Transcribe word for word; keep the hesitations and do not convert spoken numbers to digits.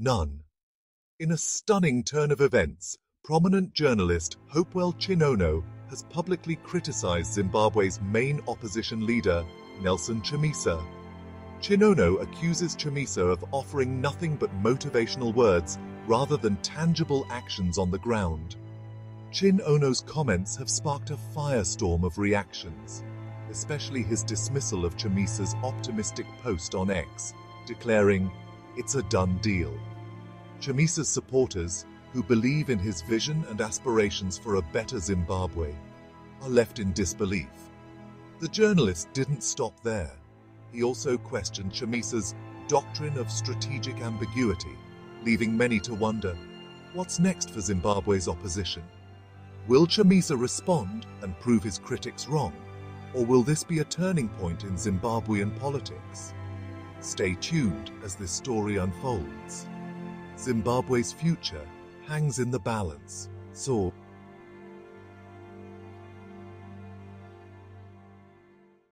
none. In a stunning turn of events, prominent journalist Hopewell Chin'ono has publicly criticized Zimbabwe's main opposition leader, Nelson Chamisa. Chin'ono accuses Chamisa of offering nothing but motivational words rather than tangible actions on the ground. Chin'ono's comments have sparked a firestorm of reactions, especially his dismissal of Chamisa's optimistic post on X, declaring, "It's a done deal." Chamisa's supporters, who believe in his vision and aspirations for a better Zimbabwe, are left in disbelief. The journalist didn't stop there. He also questioned Chamisa's doctrine of strategic ambiguity, leaving many to wonder, what's next for Zimbabwe's opposition? Will Chamisa respond and prove his critics wrong? Or will this be a turning point in Zimbabwean politics? Stay tuned as this story unfolds. Zimbabwe's future hangs in the balance, so